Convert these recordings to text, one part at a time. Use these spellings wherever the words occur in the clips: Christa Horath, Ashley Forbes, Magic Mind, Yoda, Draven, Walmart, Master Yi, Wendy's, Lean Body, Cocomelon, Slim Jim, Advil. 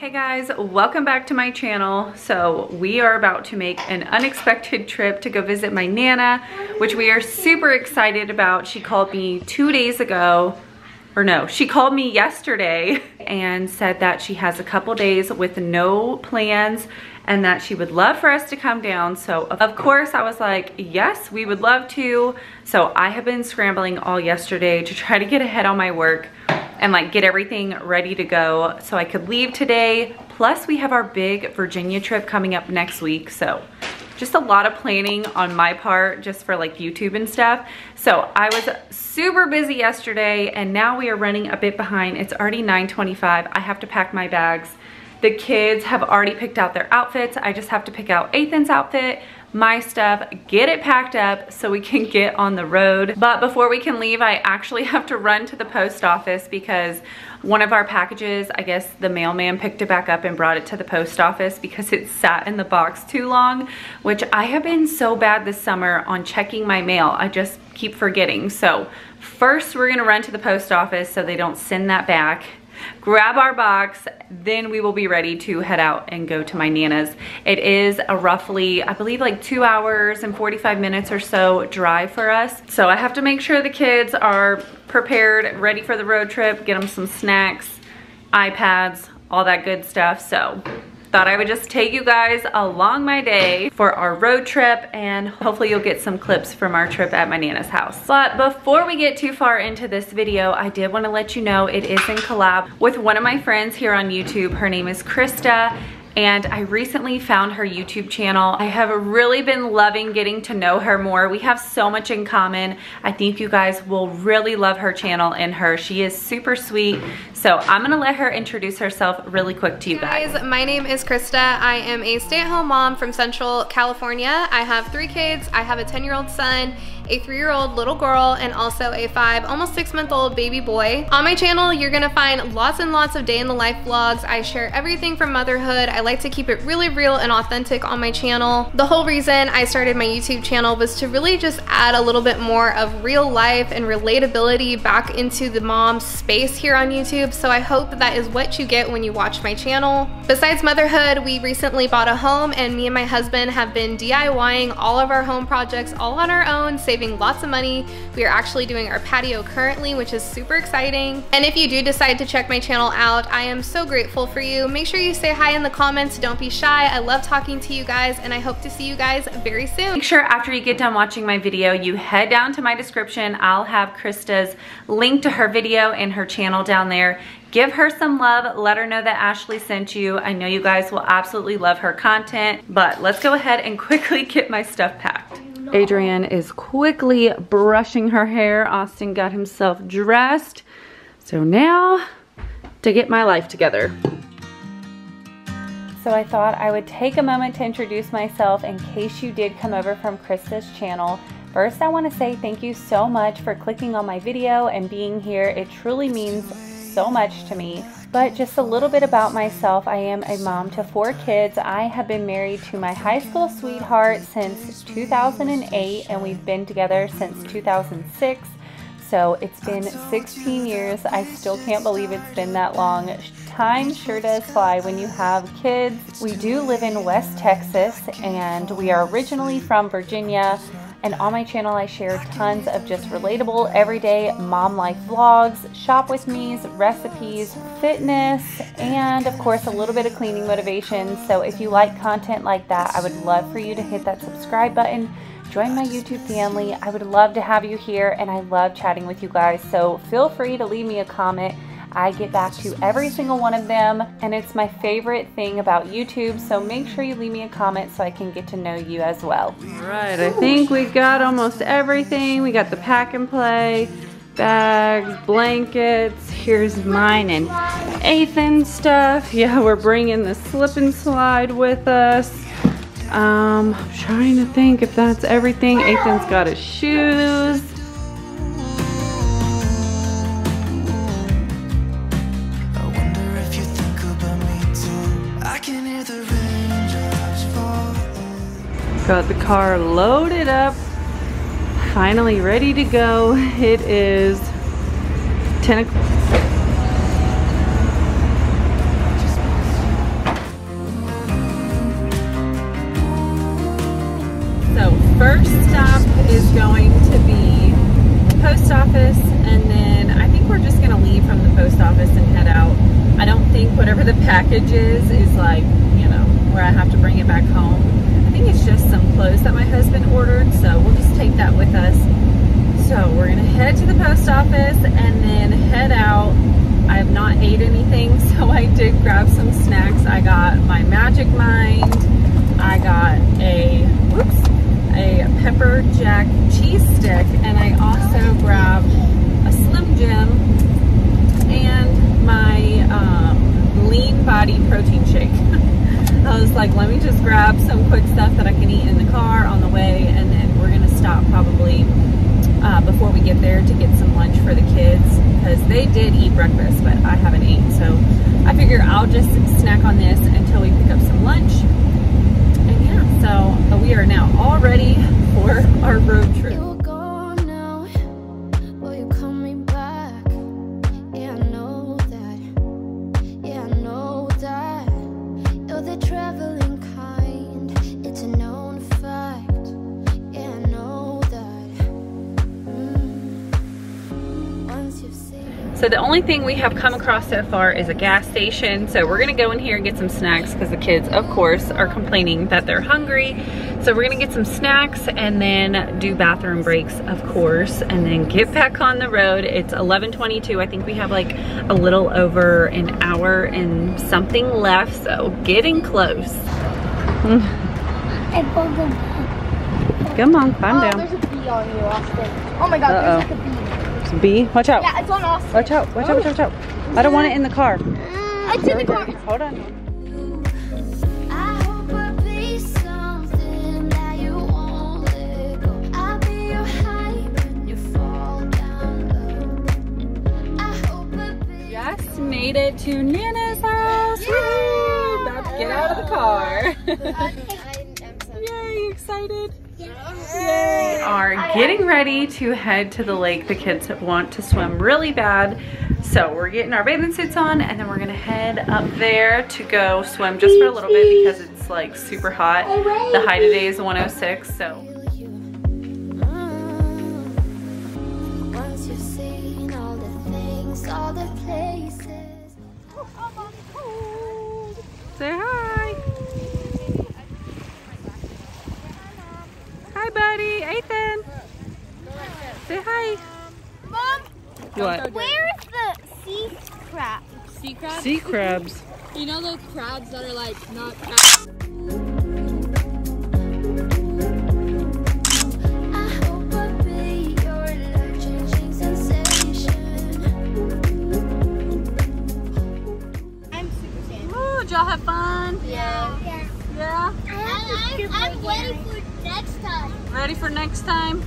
Hey guys, welcome back to my channel. So we are about to make an unexpected trip to go visit my Nana, which we are super excited about. She called me 2 days ago, or no, she called me yesterday and said that she has a couple days with no plans and that she would love for us to come down. So of course I was like, yes, we would love to. So I have been scrambling all yesterday to try to get ahead on my work and like get everything ready to go so I could leave today. Plus we have our big Virginia trip coming up next week. So just a lot of planning on my part just for like YouTube and stuff. So I was super busy yesterday and now we are running a bit behind. It's already 9:25. I have to pack my bags. The kids have already picked out their outfits. I just have to pick out Ethan's outfit, my stuff, get it packed up so we can get on the road. But before we can leave, I actually have to run to the post office because one of our packages, I guess the mailman picked it back up and brought it to the post office because it sat in the box too long, which I have been so bad this summer on checking my mail. I just keep forgetting. So first we're gonna run to the post office so they don't send that back. Grab our box, then we will be ready to head out and go to my Nana's. It is a roughly, I believe, like 2 hours and 45 minutes or so drive for us. So I have to make sure the kids are prepared, ready for the road trip, get them some snacks, iPads, all that good stuff. So thought I would just take you guys along my day for our road trip and hopefully you'll get some clips from our trip at my Nana's house. But before we get too far into this video, I did want to let you know it is in collab with one of my friends here on YouTube. Her name is Christa. And I recently found her YouTube channel. I have really been loving getting to know her more. We have so much in common. I think you guys will really love her channel and her. She is super sweet. So I'm gonna let her introduce herself really quick to you guys. My name is Christa. I am a stay-at-home mom from Central California. I have 3 kids. I have a 10-year-old son, a 3-year-old little girl, and also a 5, almost 6-month-old baby boy. On my channel, you're gonna find lots and lots of day in the life vlogs. I share everything from motherhood. I like to keep it really real and authentic on my channel. The whole reason I started my YouTube channel was to really just add a little bit more of real life and relatability back into the mom space here on YouTube. So I hope that is what you get when you watch my channel. Besides motherhood, we recently bought a home and me and my husband have been DIYing all of our home projects all on our own, saving lots of money. We are actually doing our patio currently, which is super exciting. And if you do decide to check my channel out, I am so grateful for you. Make sure you say hi in the comments. Don't be shy. I love talking to you guys and I hope to see you guys very soon. Make sure after you get done watching my video, you head down to my description. I'll have Christa's link to her video and her channel down there. Give her some love. Let her know that Ashley sent you. I know you guys will absolutely love her content, but let's go ahead and quickly get my stuff packed. Adrienne is quickly brushing her hair. Austin got himself dressed. So now to get my life together. So I thought I would take a moment to introduce myself in case you did come over from Christa's channel. First, I want to say thank you so much for clicking on my video and being here. It truly means so much to me. But just a little bit about myself, I am a mom to 4 kids. I have been married to my high school sweetheart since 2008 and we've been together since 2006. So it's been 16 years. I still can't believe it's been that long. Time sure does fly when you have kids. We do live in West Texas and we are originally from Virginia. And on my channel, I share tons of just relatable, everyday mom life vlogs, shop with me's, recipes, fitness, and of course, a little bit of cleaning motivation. So if you like content like that, I would love for you to hit that subscribe button. Join my YouTube family. I would love to have you here and I love chatting with you guys. So feel free to leave me a comment. I get back to every single one of them and it's my favorite thing about YouTube, so make sure you leave me a comment so I can get to know you as well. All right, I think we got almost everything. We got the pack and play, bags, blankets. Here's mine and Ethan's stuff. Yeah, we're bringing the slip and slide with us. I'm trying to think if that's everything. Ethan's got his shoes. Got the car loaded up, finally ready to go. It is 10 o'clock. post office, and then I think we're just gonna leave from the post office and head out. I don't think whatever the package is like, you know, where I have to bring it back home. I think it's just some clothes that my husband ordered, so we'll just take that with us. So we're gonna head to the post office and then head out. I have not ate anything, so I did grab some snacks. I got my Magic Mind. I got a pepper jack cheese stick, and I also grabbed a Slim Jim and my Lean Body protein shake. I was like, let me just grab some quick stuff that I can eat in the car on the way, and then we're gonna stop probably before we get there to get some lunch for the kids, because they did eat breakfast, but I haven't ate, so I figure I'll just snack on this until we pick up some lunch. So we are now all ready for our road trip. So the only thing we have come across so far is a gas station. So we're gonna go in here and get some snacks because the kids, of course, are complaining that they're hungry. So we're gonna get some snacks and then do bathroom breaks, of course, and then get back on the road. It's 11:22. I think we have like a little over an hour and something left. So getting close. Come on, calm down. There's a bee on you, Austin. Oh my God, there's like a bee. Bee, watch out. Yeah, it's on Austin. Watch out, watch out, watch out, watch out. I don't want it in the car. It's in the car. Hold on. Just made it to Nana's house. Woo! About to get out of the car. Yay, you excited? Yay. We are getting ready to head to the lake. The kids want to swim really bad, so we're getting our bathing suits on, and then we're gonna head up there to go swim just for a little bit because it's like super hot. The high today is 106, so. Say hi. Hi, buddy. Ethan. Say hi. Mom. What? Where is the sea crab? Sea crabs? Sea crabs. You know those crabs that are like not crabs? I'm super scared. Oh, did y'all have fun? Yeah. Yeah? Yeah. I'm waiting for next time. Ready for next time?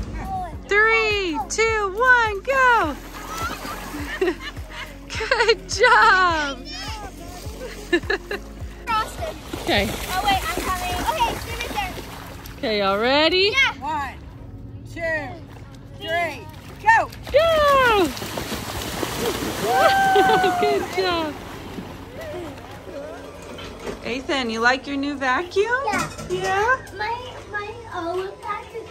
3, 2, 1, go! Good job! Okay. Oh wait, I'm coming. Okay, stay right there. Okay, y'all ready? Yeah. 1, 2, 3, go! Go! Good job. Ethan, you like your new vacuum? Yeah. Yeah? My old vacuum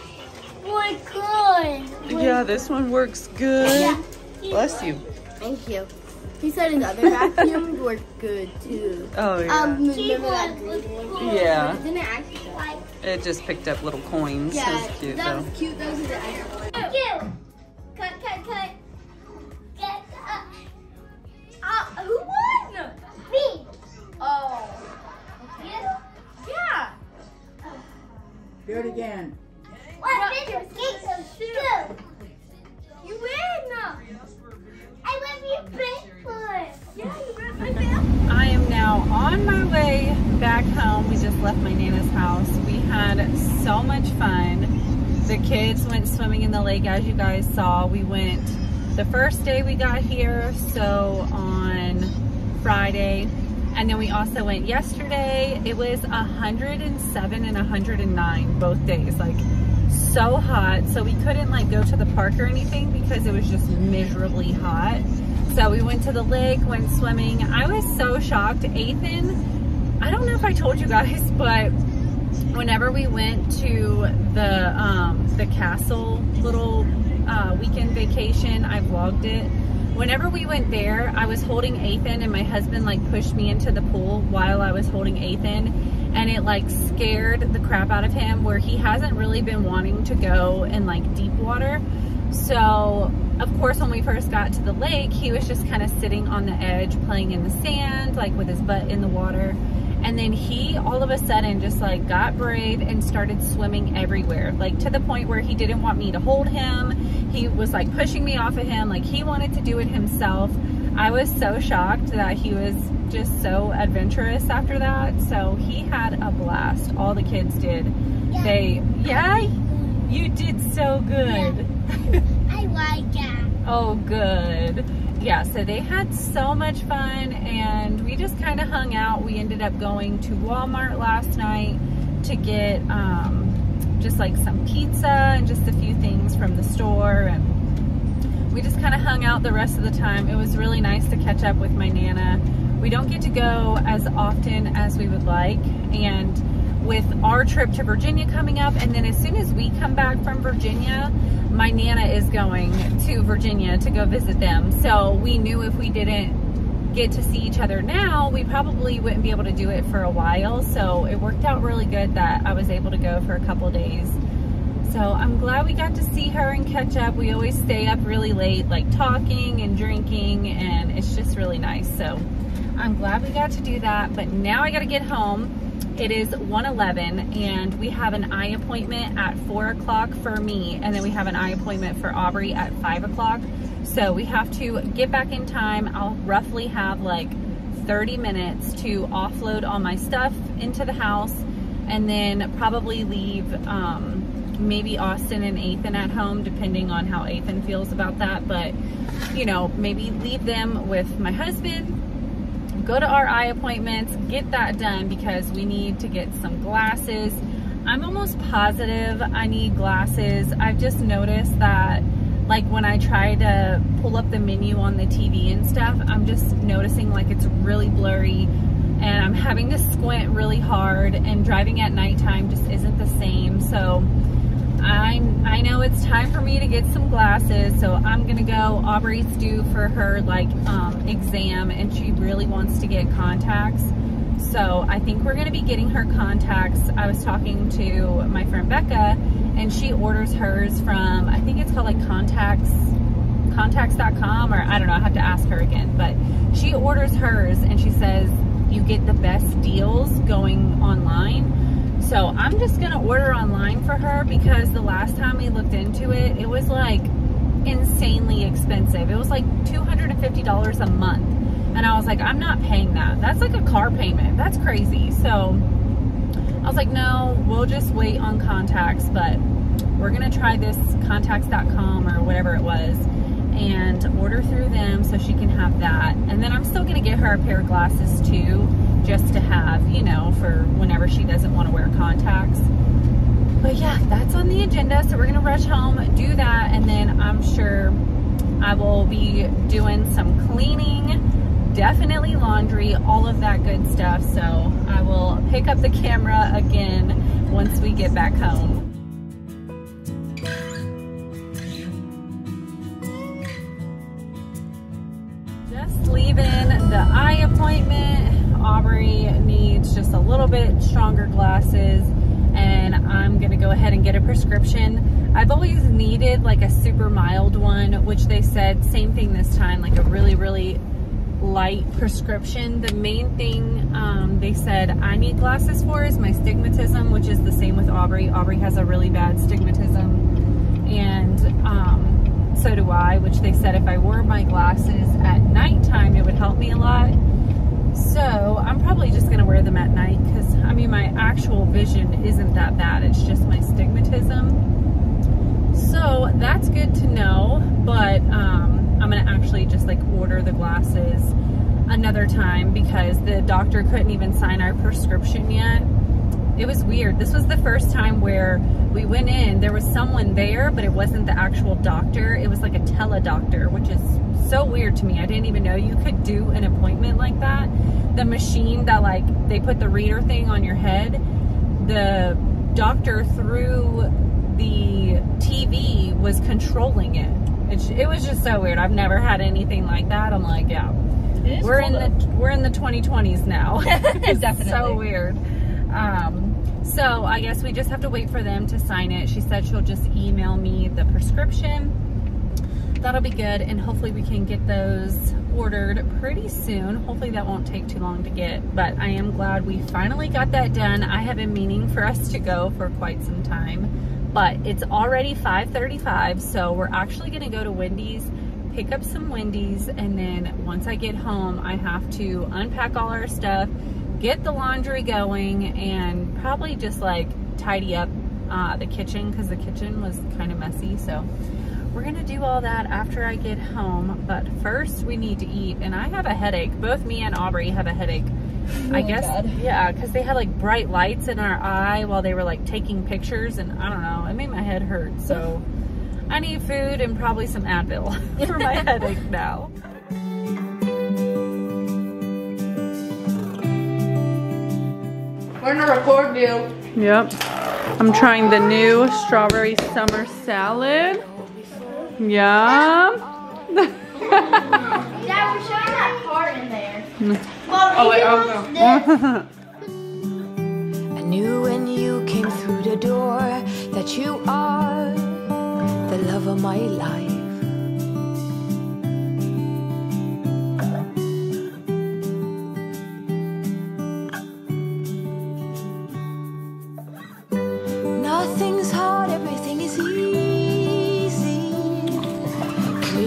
worked good. Yeah, this one works good. Yeah. Bless you. Thank you. He said his other vacuum worked good too. Oh yeah. Remember that green one? Yeah. Didn't it actually like? It just picked up little coins. Yeah. It was cute though. That was cute. Those are the extra ones. Cute. Cut. Get up. Who won? Me. Oh. Yeah. Do it again. You win. I love you, Bigfoot. I am now on my way back home. We just left my Nana's house. We had so much fun. The kids went swimming in the lake, as you guys saw. We went the first day we got here, so on Friday. And then we also went yesterday. It was 107 and 109 both days, like so hot. So we couldn't like go to the park or anything because it was just miserably hot. So we went to the lake, went swimming. I was so shocked. Ethan, I don't know if I told you guys, but whenever we went to the castle little weekend vacation. I vlogged it. Whenever we went there, I was holding Ethan and my husband like pushed me into the pool while I was holding Ethan, and it like scared the crap out of him, where he hasn't really been wanting to go in like deep water. So of course when we first got to the lake, he was just kind of sitting on the edge playing in the sand, like with his butt in the water. And then he all of a sudden just like got brave and started swimming everywhere, like to the point where he didn't want me to hold him. He was like pushing me off of him, like he wanted to do it himself. I was so shocked that he was just so adventurous after that. So he had a blast. All the kids did. Yeah. You did so good. Yeah. I like that. Oh, good. Yeah, so they had so much fun, and we just kind of hung out. We ended up going to Walmart last night to get just like some pizza and just a few things from the store, and we just kind of hung out the rest of the time. It was really nice to catch up with my Nana. We don't get to go as often as we would like, and with our trip to Virginia coming up, and then as soon as we come back from Virginia, my Nana is going to Virginia to go visit them. So we knew if we didn't get to see each other now, we probably wouldn't be able to do it for a while. So it worked out really good that I was able to go for a couple days. So I'm glad we got to see her and catch up. We always stay up really late, like talking and drinking, and it's just really nice. So I'm glad we got to do that, but now I gotta get home. It is 1:11, and we have an eye appointment at 4 o'clock for me, and then we have an eye appointment for Aubrey at 5 o'clock. So we have to get back in time. I'll roughly have like 30 minutes to offload all my stuff into the house, and then probably leave maybe Austin and Ethan at home, depending on how Ethan feels about that. But you know, maybe leave them with my husband, go to our eye appointments, get that done, because we need to get some glasses. I'm almost positive I need glasses. I've just noticed that like when I try to pull up the menu on the TV and stuff, I'm just noticing like it's really blurry, and I'm having to squint really hard, and driving at nighttime just isn't the same. So I know it's time for me to get some glasses, so I'm gonna go. Aubrey's due for her like exam, and she really wants to get contacts, so I think we're gonna be getting her contacts. I was talking to my friend Becca, and she orders hers from, I think it's called like contacts.com, or I don't know, I have to ask her again, but she orders hers, and she says you get the best deals going online. So I'm just gonna order online for her, because the last time we looked into it, it was like insanely expensive. It was like $250 a month. And I was like, I'm not paying that. That's like a car payment. That's crazy. So I was like, no, we'll just wait on contacts, but we're gonna try this contacts.com or whatever it was and order through them so she can have that. And then I'm still gonna get her a pair of glasses too, just to have, you know, for whenever she doesn't want to wear contacts. But yeah, that's on the agenda. So we're gonna rush home, do that, and then I'm sure I will be doing some cleaning, definitely laundry, all of that good stuff. So I will pick up the camera again once we get back home. Just leaving the eye appointment. Aubrey needs just a little bit stronger glasses, and I'm gonna go ahead and get a prescription. I've always needed like a super mild one, which they said same thing this time, like a really, really light prescription. The main thing they said I need glasses for is my astigmatism, which is the same with Aubrey. Aubrey has a really bad astigmatism, and so do I, which they said if I wore my glasses at nighttime, it would help me a lot. So I'm probably just gonna wear them at night, because I mean my actual vision isn't that bad, it's just my astigmatism. So that's good to know, but I'm gonna actually just like order the glasses another time, because the doctor couldn't even sign our prescription yet. It was weird. This was the first time where we went in, there was someone there, but it wasn't the actual doctor. It was like a teledoctor, which is so weird to me. I didn't even know you could do an appointment like that. The machine that like, they put the reader thing on your head, the doctor through the TV was controlling it. It was just so weird. I've never had anything like that. I'm like, yeah, we're in the 2020s now. It's definitely so weird. So I guess we just have to wait for them to sign it. She said she'll just email me the prescription. That'll be good, and hopefully we can get those ordered pretty soon. Hopefully that won't take too long to get, but I am glad we finally got that done. I have been meaning for us to go for quite some time, but it's already 5:35, so we're actually gonna go to Wendy's, pick up some Wendy's, and then once I get home, I have to unpack all our stuff, get the laundry going, and probably just like tidy up the kitchen, because the kitchen was kind of messy. So we're gonna do all that after I get home, but first we need to eat, and I have a headache. Both me and Aubrey have a headache. Oh, I guess, God. Yeah, because they had like bright lights in our eye while they were like taking pictures, and I don't know, it made my head hurt. So I need food and probably some Advil for my headache now. We're gonna record you. Yep, I'm trying the new strawberry summer salad. Yum. Dad, we're showing that part in there. Well, oh, wait, I knew when you came through the door that you are the love of my life. Nothing's hard, everything is easy.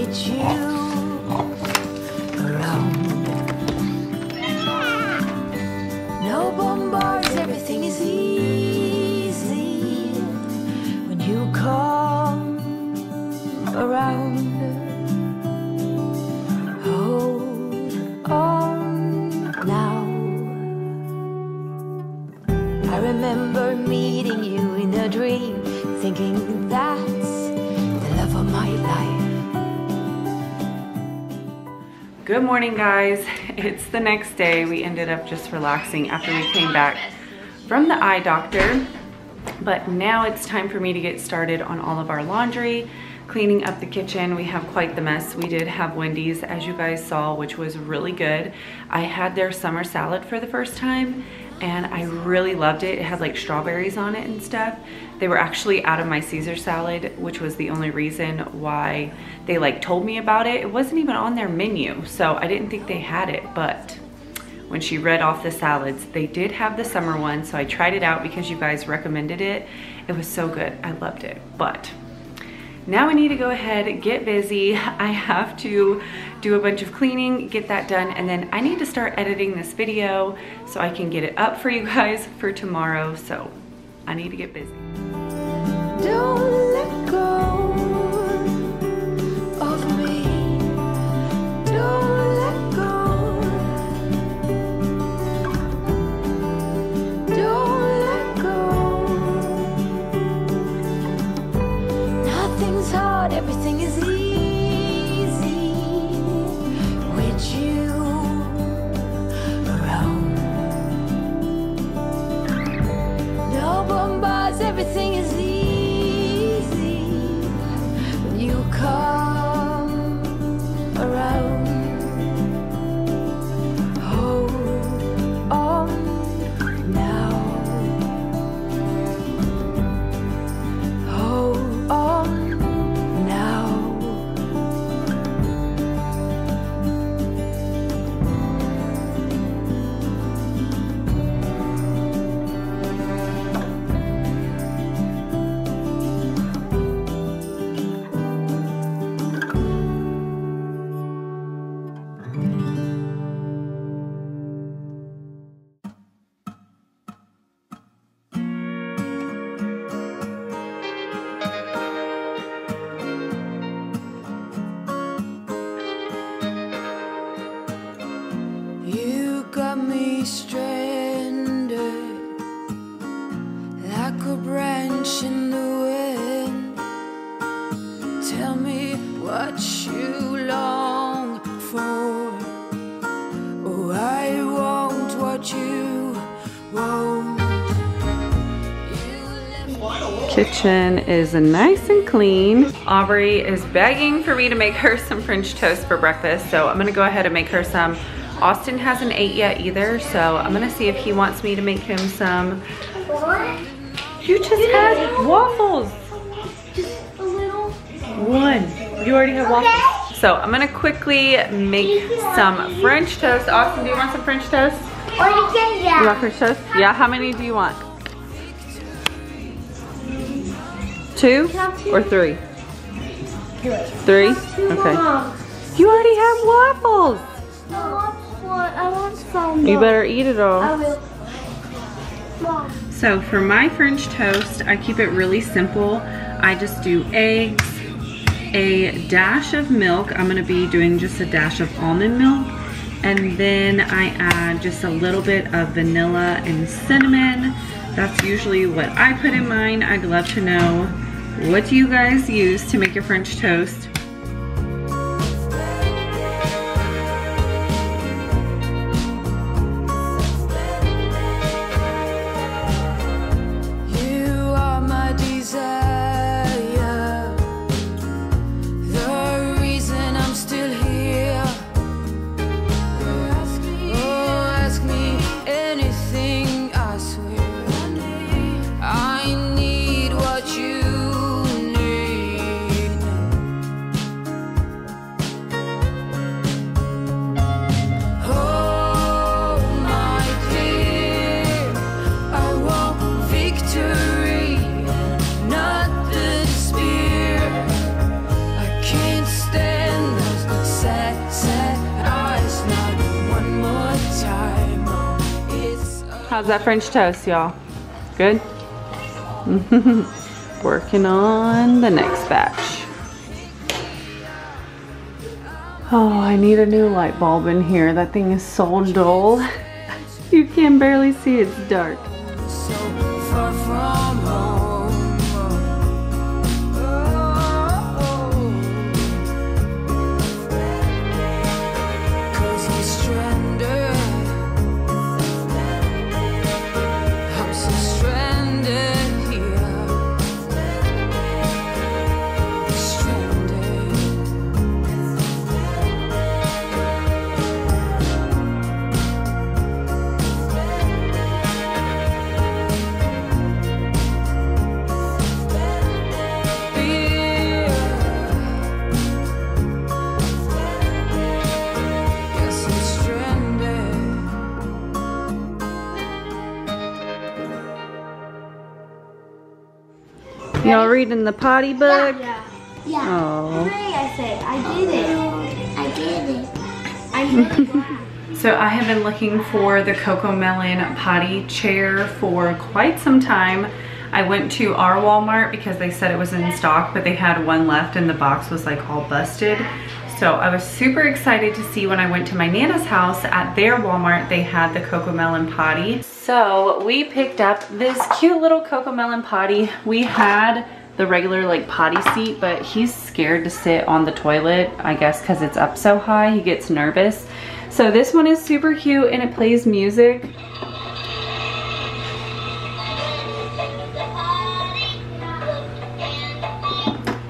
You around. No bombards, everything is easy when you come around. Hold on now. I remember meeting you in a dream, thinking that's the love of my life. Good morning, guys. It's the next day. We ended up just relaxing after we came back from the eye doctor, but now it's time for me to get started on all of our laundry, cleaning up the kitchen. We have quite the mess. We did have Wendy's, as you guys saw, which was really good. I had their summer salad for the first time, and I really loved it. It had like strawberries on it and stuff. They were actually out of my Caesar salad, which was the only reason why they like told me about it. It wasn't even on their menu, so I didn't think they had it, but when she read off the salads, they did have the summer one, so I tried it out because you guys recommended it. It was so good, I loved it. But now I need to go ahead and get busy. I have to do a bunch of cleaning, get that done, and then I need to start editing this video so I can get it up for you guys for tomorrow, so I need to get busy. Don't let go of me. Don't let go. Don't let go. Nothing's hard, everything is easy with you around. No bombards, everything is easy. kitchen is nice and clean. Aubrey is begging for me to make her some French toast for breakfast, so I'm gonna go ahead and make her some. Austin hasn't ate yet either, so I'm gonna see if he wants me to make him some. What? You just had waffles. Just a little. One. You already have waffles. So I'm gonna quickly make some French toast. Austin, do you want some French toast? Yeah. You want French toast? Yeah, how many do you want? Two or three? Three? Okay. You already have waffles. I want some. You better eat it all. I will. Mom. So for my French toast, I keep it really simple. I just do eggs, a dash of milk. I'm going to be doing just a dash of almond milk. And then I add just a little bit of vanilla and cinnamon. That's usually what I put in mine. I'd love to know, what do you guys use to make your French toast? How's that French toast, y'all? Good? Working on the next batch. Oh, I need a new light bulb in here. That thing is so dull. You can barely see, it's dark. So far from home. Y'all reading the potty book? Yeah. Oh. I did it. So I have been looking for the Cocomelon potty chair for quite some time. I went to our Walmart because they said it was in stock, but they had one left and the box was like all busted. So I was super excited to see when I went to my Nana's house at their Walmart, they had the Cocomelon potty. So we picked up this cute little Cocomelon potty. We had the regular like potty seat, but he's scared to sit on the toilet, I guess, cause it's up so high, he gets nervous. So this one is super cute and it plays music.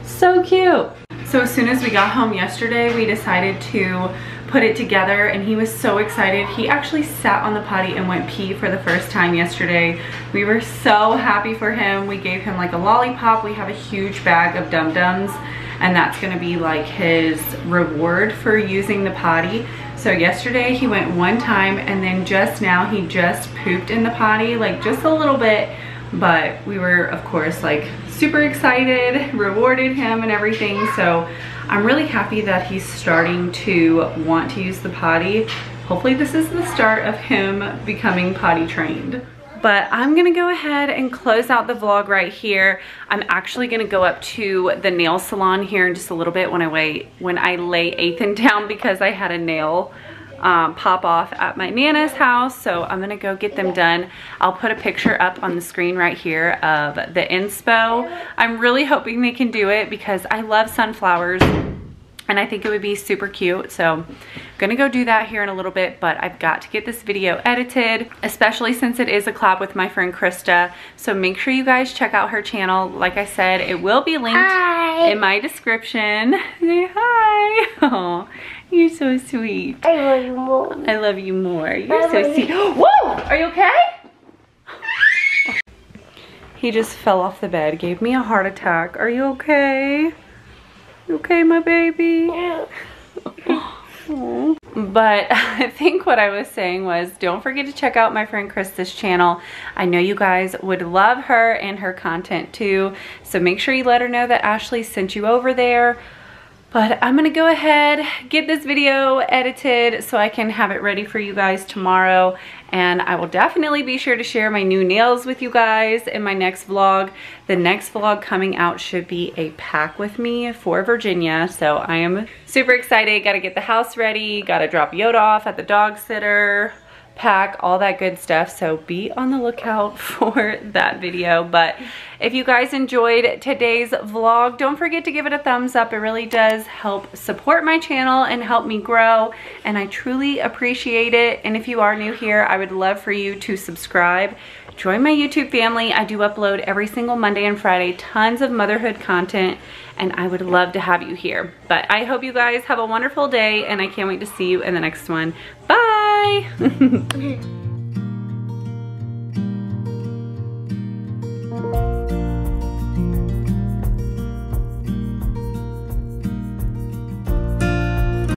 So cute. So as soon as we got home yesterday, we decided to put it together and he was so excited. He actually sat on the potty and went pee for the first time yesterday. We were so happy for him. We gave him like a lollipop. We have a huge bag of dum-dums and that's gonna be like his reward for using the potty. So yesterday he went one time and then just now he just pooped in the potty, like just a little bit, but we were of course like super excited, rewarded him and everything. So I'm really happy that he's starting to want to use the potty. Hopefully this is the start of him becoming potty trained. But I'm gonna go ahead and close out the vlog right here. I'm actually gonna go up to the nail salon here in just a little bit when I lay Ethan down because I had a nail pop off at my Nana's house, so I'm gonna go get them done. I'll put a picture up on the screen right here of the inspo. I'm really hoping they can do it because I love sunflowers And I think it would be super cute. So I'm gonna go do that here in a little bit, but I've got to get this video edited, especially since it is a collab with my friend Christa. So make sure you guys check out her channel. Like I said, it will be linked in my description. Say hi. Oh, you're so sweet. I love you more. I love you more. You're so sweet. Whoa, are you okay? He just fell off the bed, gave me a heart attack. Are you okay? Okay, my baby. But I think what I was saying was, don't forget to check out my friend Christa's channel. I know you guys would love her and her content too, so make sure you let her know that Ashley sent you over there. But I'm gonna go ahead, get this video edited so I can have it ready for you guys tomorrow. And I will definitely be sure to share my new nails with you guys in my next vlog. The next vlog coming out should be a pack with me for Virginia. So I am super excited. Gotta get the house ready. Gotta drop Yoda off at the dog sitter, pack, all that good stuff. So be on the lookout for that video. But if you guys enjoyed today's vlog, don't forget to give it a thumbs up. It really does help support my channel and help me grow, and I truly appreciate it. And if you are new here, I would love for you to subscribe. Join my YouTube family. I do upload every single Monday and Friday, tons of motherhood content, and I would love to have you here. But I hope you guys have a wonderful day, and I can't wait to see you in the next one. Bye!